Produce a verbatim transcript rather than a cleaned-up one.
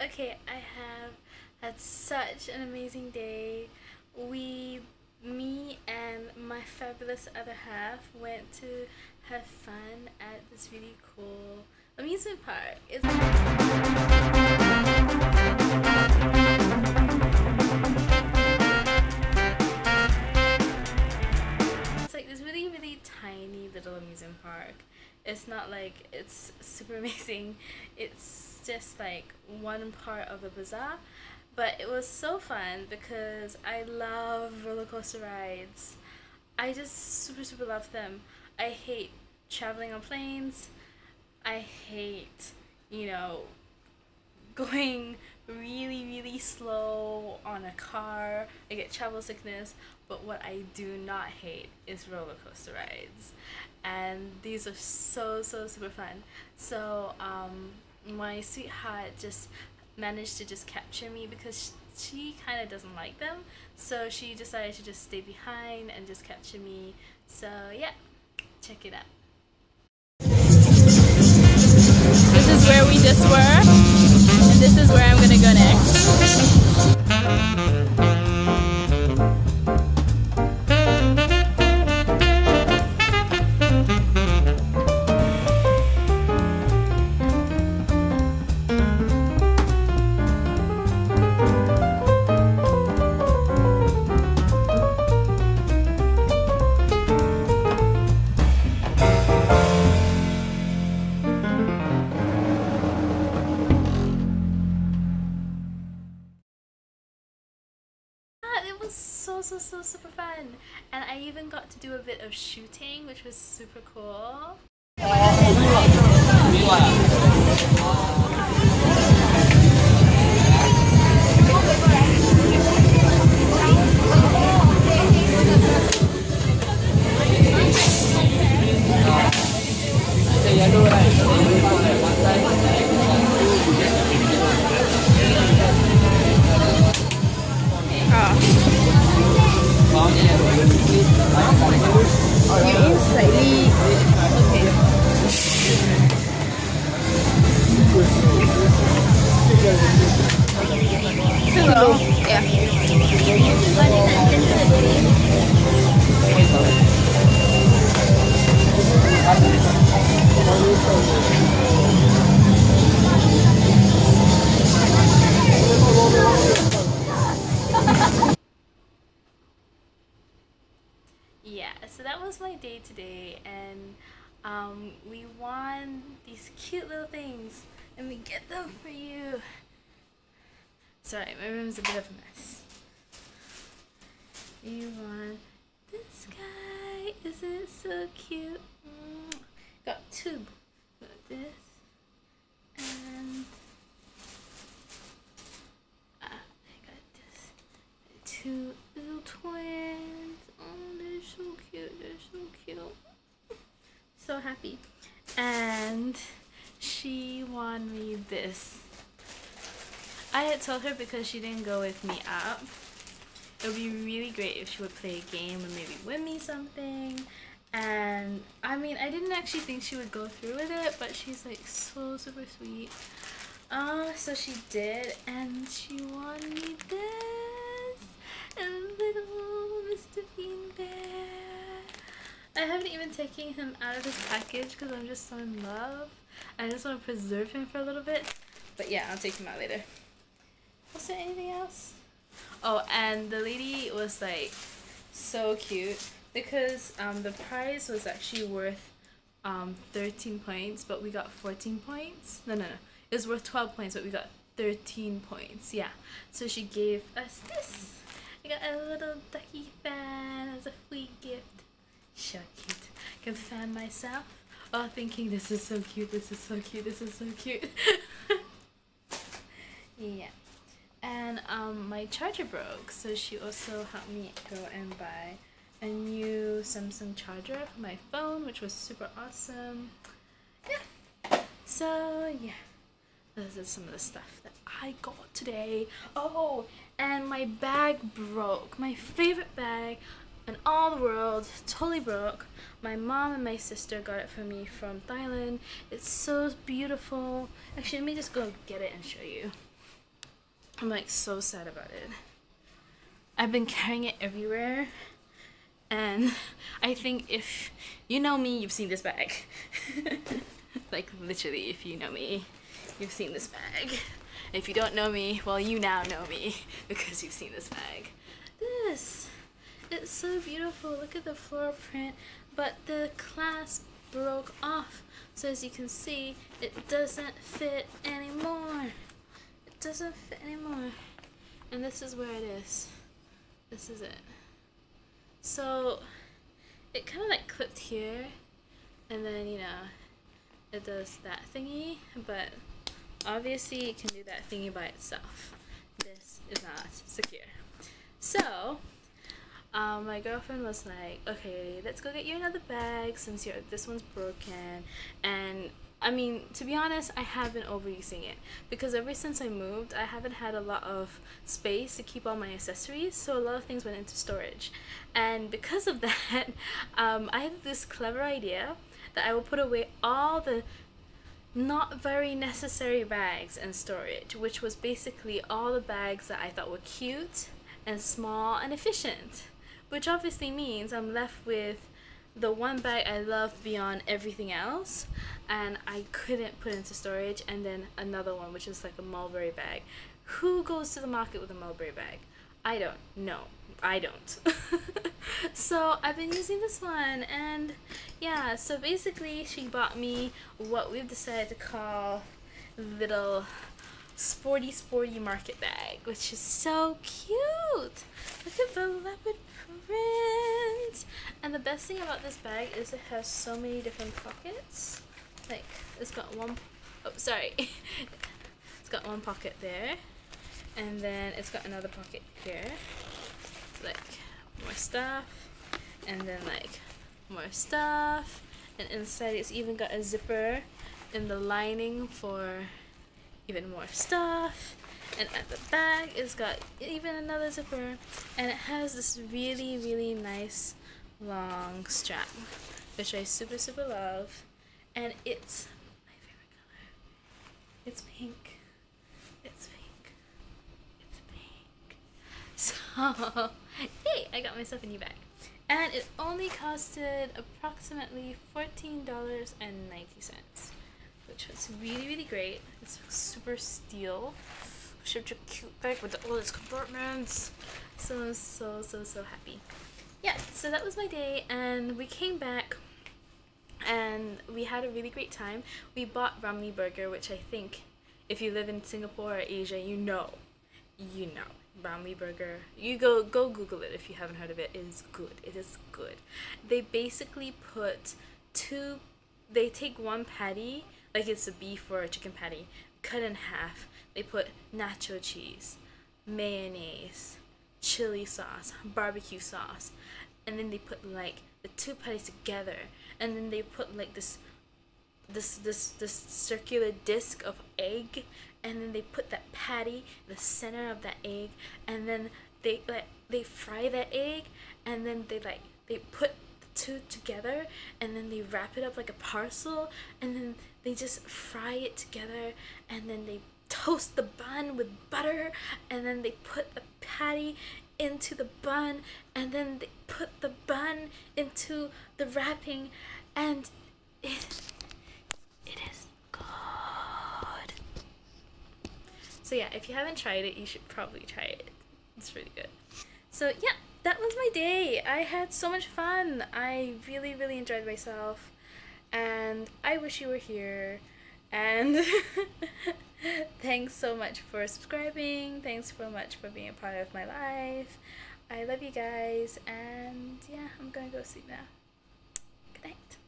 Okay, I have had such an amazing day. We, me and my fabulous other half went to have fun at this really cool amusement park. It's amusement park. It's not like it's super amazing, it's just like one part of a bazaar, but it was so fun because I love roller coaster rides. I just super super love them. I hate traveling on planes. I hate, you know, going really really slow on a car. I get travel sickness, but what I do not hate is roller coaster rides, and these are so so super fun. So um, my sweetheart just managed to just capture me because she, she kind of doesn't like them, so she decided to just stay behind and just capture me. So yeah, check it out. This is where we just were. This is where I'm going to go next. So so so super fun, and I even got to do a bit of shooting, which was super cool. Yeah, so that was my day today, and um, we won these cute little things, and we get them for you. Sorry, my room's a bit of a mess. We won this guy. Isn't it so cute? Mm. Got two. Got this, and uh, I got this. Two little twins. Oh, they're so cute. They're so cute. So happy. And she won me this. I had told her because she didn't go with me up, it would be really great if she would play a game and maybe win me something. And I mean, I didn't actually think she would go through with it, but she's like so super sweet. Uh, so she did, and she won me this, a little Mister Bean bear. I haven't even taken him out of his package because I'm just so in love. I just want to preserve him for a little bit, but yeah, I'll take him out later. Was there anything else? Oh, and the lady was like so cute because um, the prize was actually worth um, thirteen points, but we got fourteen points. No, no, no. It was worth twelve points, but we got thirteen points. Yeah. So she gave us this. I got a little ducky fan as a free gift. So cute. I can fan myself. Oh, thinking this is so cute. This is so cute. This is so cute. Yeah. And um, my charger broke, so she also helped me go and buy a new Samsung charger for my phone, which was super awesome. Yeah. So yeah, this is some of the stuff that I got today. Oh, and my bag broke. My favorite bag in all the world totally broke. My mom and my sister got it for me from Thailand. It's so beautiful. Actually, let me just go get it and show you. I'm like so sad about it. I've been carrying it everywhere, and I think if you know me, you've seen this bag. Like literally, if you know me, you've seen this bag. If you don't know me, well, you now know me because you've seen this bag. This, it's so beautiful. Look at the floral print, but the clasp broke off. So as you can see, it doesn't fit anymore. It doesn't fit anymore. And this is where it is. This is it. So it kind of like clipped here, and then, you know, it does that thingy, but obviously it can do that thingy by itself. This is not secure. So um, my girlfriend was like, okay, let's go get you another bag since you're, this one's broken. And I mean, to be honest, I have been overusing it because ever since I moved, I haven't had a lot of space to keep all my accessories, so a lot of things went into storage. And because of that, um, I had this clever idea that I will put away all the not very necessary bags in storage, which was basically all the bags that I thought were cute and small and efficient, which obviously means I'm left with the one bag I love beyond everything else, and I couldn't put into storage, and then another one which is like a mulberry bag. Who goes to the market with a mulberry bag? I don't know. I don't. So I've been using this one, and yeah, so basically she bought me what we've decided to call little sporty sporty market bag, which is so cute. Look at the leopard print. And the best thing about this bag is it has so many different pockets. Like it's got one, oh sorry, it's got one pocket there, and then it's got another pocket here, like more stuff, and then like more stuff, and inside it's even got a zipper in the lining for even more stuff, and at the back it's got even another zipper, and it has this really really nice long strap which I super super love, and it's my favorite color. It's pink. It's pink. It's pink. So hey, I got myself a new bag, and it only costed approximately fourteen dollars and ninety cents, which was really really great. It's super steel, such a cute bag with all its compartments. So I'm so so so happy. Yeah, so that was my day, and we came back and we had a really great time. We bought Bromley Burger, which I think if you live in Singapore or Asia, you know, you know, Bromley Burger. You go go Google it if you haven't heard of it. It is good. It is good. They basically put two, they take one patty, like it's a beef or a chicken patty, cut in half. They put nacho cheese, mayonnaise, chili sauce, barbecue sauce, and then they put like the two patties together, and then they put like this this this this circular disc of egg, and then they put that patty in the center of that egg, and then they like they fry that egg, and then they like they put the two together, and then they wrap it up like a parcel, and then they just fry it together, and then they toast the bun with butter, and then they put the patty into the bun, and then they put the bun into the wrapping, and it it is good. So yeah, if you haven't tried it, you should probably try it. It's really good. So yeah, that was my day. I had so much fun. I really really enjoyed myself, and I wish you were here. And thanks so much for subscribing. Thanks so much for being a part of my life. I love you guys, and yeah, I'm gonna go sleep now. Good night.